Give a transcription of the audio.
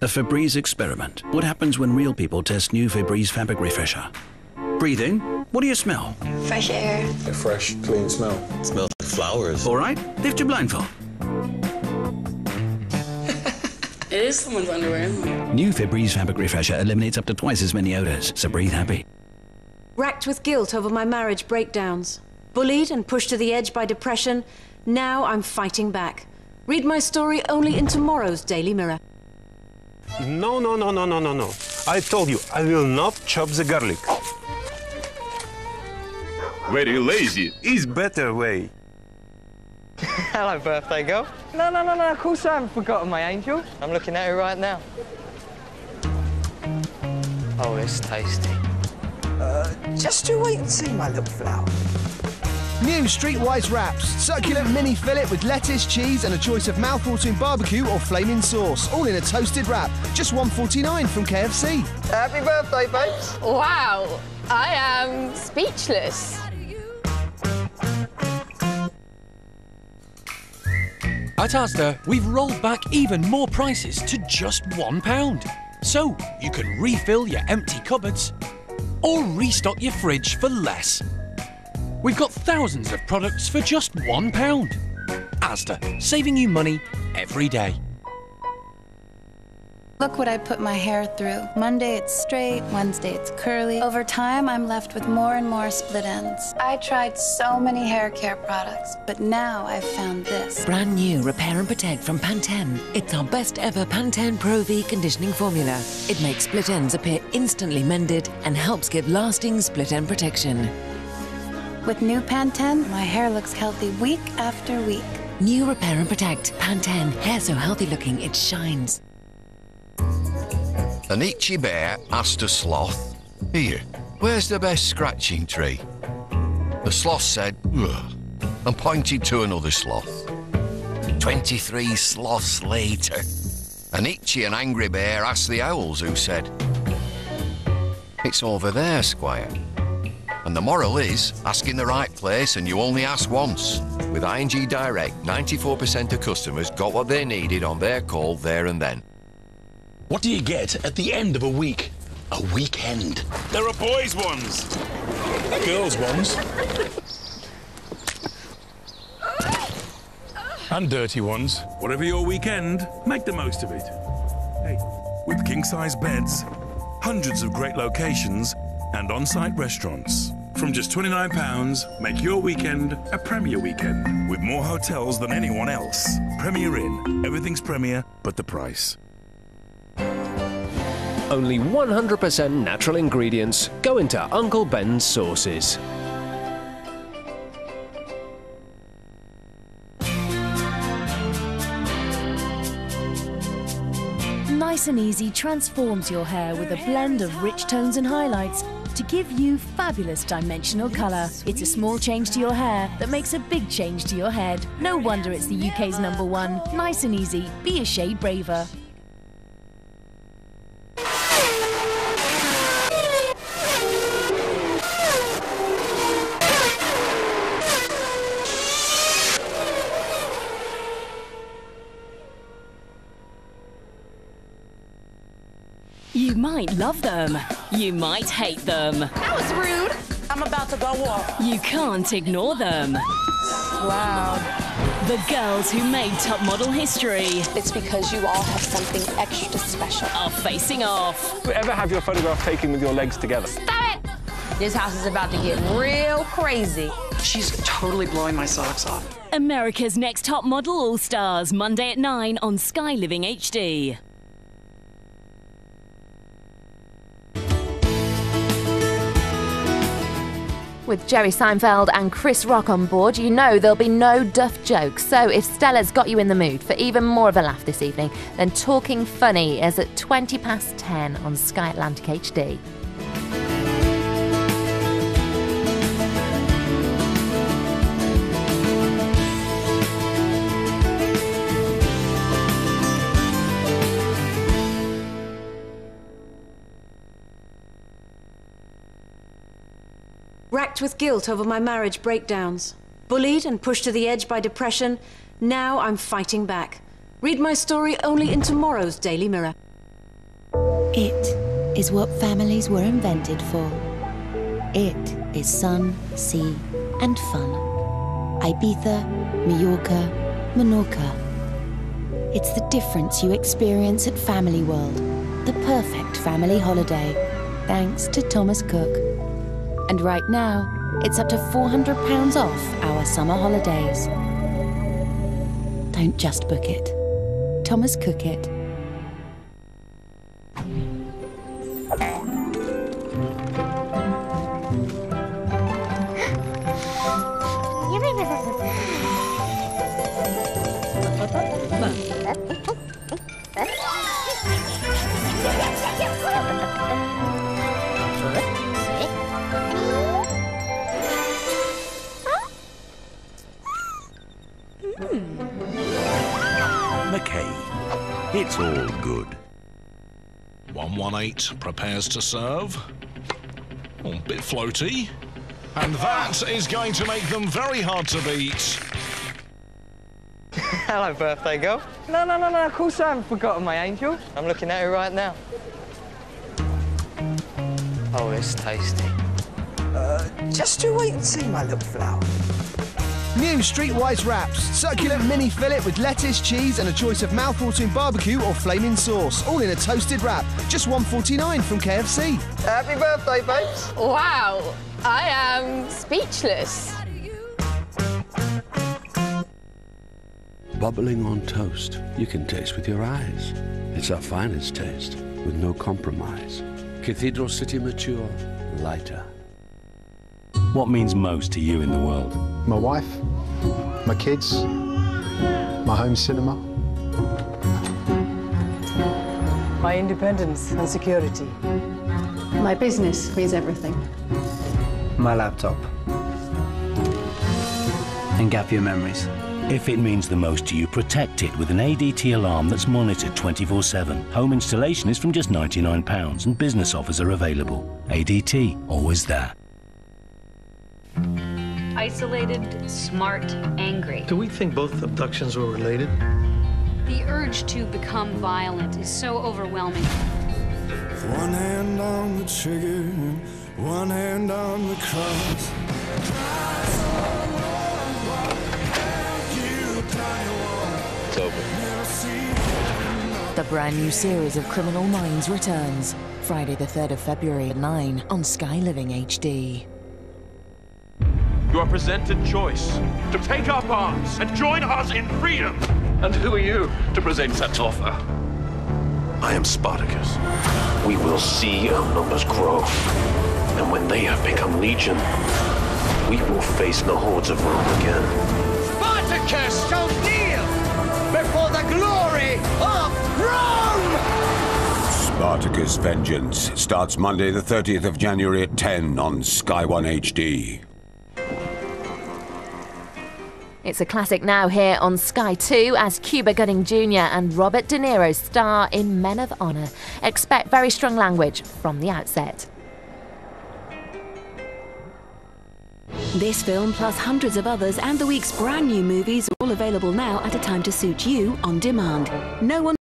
A Febreze experiment. What happens when real people test new Febreze fabric refresher? Breathing? What do you smell? Fresh air. A fresh, clean smell. It smells like flowers. All right, lift your blindfold. It is someone's underwear. New Febreze fabric refresher eliminates up to twice as many odors, so breathe happy. Racked with guilt over my marriage breakdowns. Bullied and pushed to the edge by depression. Now I'm fighting back. Read my story only in tomorrow's Daily Mirror. No, no, no, no, no, no, no. I told you, I will not chop the garlic. Very lazy. Is better way. Hello, birthday girl. No, no, no, no, of course I haven't forgotten my angel. I'm looking at her right now. Oh, it's tasty. Just you wait and see, my little flower. New Streetwise Wraps. Succulent mini fillet with lettuce, cheese and a choice of mouthwatering barbecue or flaming sauce. All in a toasted wrap. Just $1.49 from KFC. Happy birthday, babes. Wow. I am speechless. At Asda, we've rolled back even more prices to just £1. So you can refill your empty cupboards or restock your fridge for less. We've got thousands of products for just £1. Asda, saving you money every day. Look what I put my hair through. Monday it's straight, Wednesday it's curly. Over time, I'm left with more and more split ends. I tried so many hair care products, but now I've found this. Brand new Repair and Protect from Pantene. It's our best ever Pantene Pro-V conditioning formula. It makes split ends appear instantly mended and helps give lasting split end protection. With new Pantene, my hair looks healthy week after week. New Repair and Protect. Pantene. Hair so healthy looking, it shines. An itchy bear asked a sloth, "Here, where's the best scratching tree?" The sloth said, "Ugh," and pointed to another sloth. 23 sloths later, an itchy and angry bear asked the owls, who said, "It's over there, Squire." And the moral is, ask in the right place and you only ask once. With ING Direct, 94% of customers got what they needed on their call there and then. What do you get at the end of a week? A weekend. There are boys' ones. Girls' ones. And dirty ones. Whatever your weekend, make the most of it. Hey. With king-size beds, hundreds of great locations, and on-site restaurants. From just £29, make your weekend a Premier weekend. With more hotels than anyone else. Premier Inn. Everything's Premier, but the price. Only 100% natural ingredients go into Uncle Ben's sauces. Nice and Easy transforms your hair with a blend of rich tones and highlights to give you fabulous dimensional colour. It's a small change to your hair that makes a big change to your head. No wonder it's the UK's #1. Nice and Easy. Be a shade braver. You might love them. You might hate them. That was rude. I'm about to go off. You can't ignore them. Wow. The girls who made top model history. It's because you all have something extra special. Are facing off. Will you ever have your photograph taken with your legs together? Stop it! This house is about to get real crazy. She's totally blowing my socks off. America's Next Top Model All-Stars, Monday at 9 on Sky Living HD. With Jerry Seinfeld and Chris Rock on board, you know there'll be no duff jokes. So if Stella's got you in the mood for even more of a laugh this evening, then Talking Funny is at 10:20 on Sky Atlantic HD. Racked with guilt over my marriage breakdowns. Bullied and pushed to the edge by depression. Now I'm fighting back. Read my story only in tomorrow's Daily Mirror. It is what families were invented for. It is sun, sea, and fun. Ibiza, Majorca, Menorca. It's the difference you experience at Family World, the perfect family holiday, thanks to Thomas Cook. And right now, it's up to £400 off our summer holidays. Don't just book it. Thomas Cook it. It's all good. 118 prepares to serve. Oh, a bit floaty. And that is going to make them very hard to beat. Hello, birthday girl. No, of course I haven't forgotten my angel. I'm looking at her right now. Oh, it's tasty. Just to wait and see, my little flower. New Streetwise Wraps. Succulent mini fillet with lettuce, cheese and a choice of mouth-watering barbecue or flaming sauce. All in a toasted wrap. Just $1.49 from KFC. Happy birthday, babes. Wow. I am speechless. Bubbling on toast. You can taste with your eyes. It's our finest taste with no compromise. Cathedral City Mature. Lighter. What means most to you in the world? My wife, my kids, my home cinema. My independence and security. My business means everything. My laptop. And gap year memories. If it means the most to you, protect it with an ADT alarm that's monitored 24/7. Home installation is from just £99 and business offers are available. ADT, always there. Isolated, smart, angry. Do we think both abductions were related? The urge to become violent is so overwhelming. One hand on the trigger, one hand on the cross. It's over. The brand new series of Criminal Minds returns Friday the 3rd of February at 9 on Sky Living HD. You are presented choice to take up arms and join us in freedom. And who are you to present such offer? I am Spartacus. We will see our numbers grow. And when they have become legion, we will face the hordes of Rome again. Spartacus shall kneel before the glory of Rome! Spartacus Vengeance starts Monday the 30th of January at 10 on Sky One HD. It's a classic now here on Sky 2 as Cuba Gooding Jr. and Robert De Niro star in Men of Honor. Expect very strong language from the outset. This film, plus hundreds of others and the week's brand new movies, all available now at a time to suit you on demand. No one